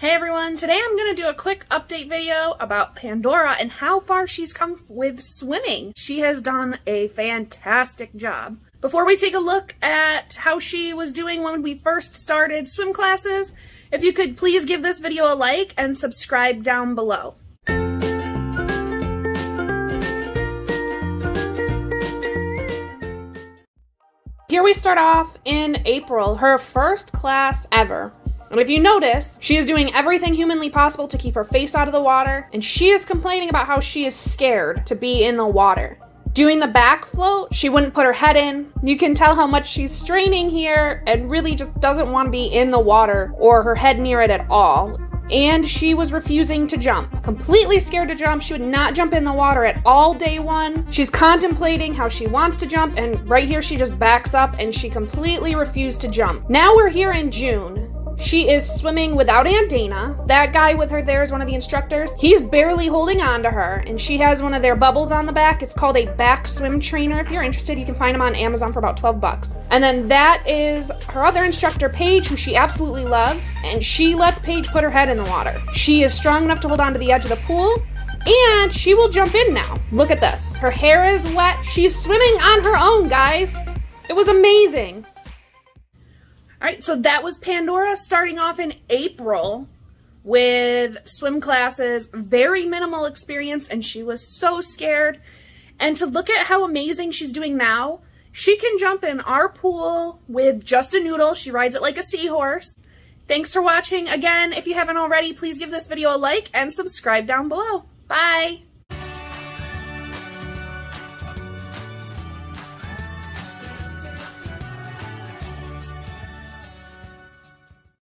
Hey everyone, today I'm going to do a quick update video about Pandora and how far she's come with swimming. She has done a fantastic job. Before we take a look at how she was doing when we first started swim classes, if you could please give this video a like and subscribe down below. Here we start off in April, her first class ever. And if you notice, she is doing everything humanly possible to keep her face out of the water, and she is complaining about how she is scared to be in the water. Doing the back float, she wouldn't put her head in. You can tell how much she's straining here and really just doesn't want to be in the water or her head near it at all. And she was refusing to jump. Completely scared to jump. She would not jump in the water at all day one. She's contemplating how she wants to jump, and right here she just backs up and she completely refused to jump. Now we're here in June. She is swimming without Aunt Dana. That guy with her there is one of the instructors. He's barely holding on to her, and she has one of their bubbles on the back. It's called a back swim trainer. If you're interested, you can find him on Amazon for about 12 bucks. And then that is her other instructor, Paige, who she absolutely loves, and she lets Paige put her head in the water. She is strong enough to hold on to the edge of the pool, and she will jump in now. Look at this. Her hair is wet. She's swimming on her own, guys. It was amazing. Alright, so that was Pandora starting off in April with swim classes, very minimal experience, and she was so scared. And to look at how amazing she's doing now, she can jump in our pool with just a noodle. She rides it like a seahorse. Thanks for watching. Again, if you haven't already, please give this video a like and subscribe down below. Bye!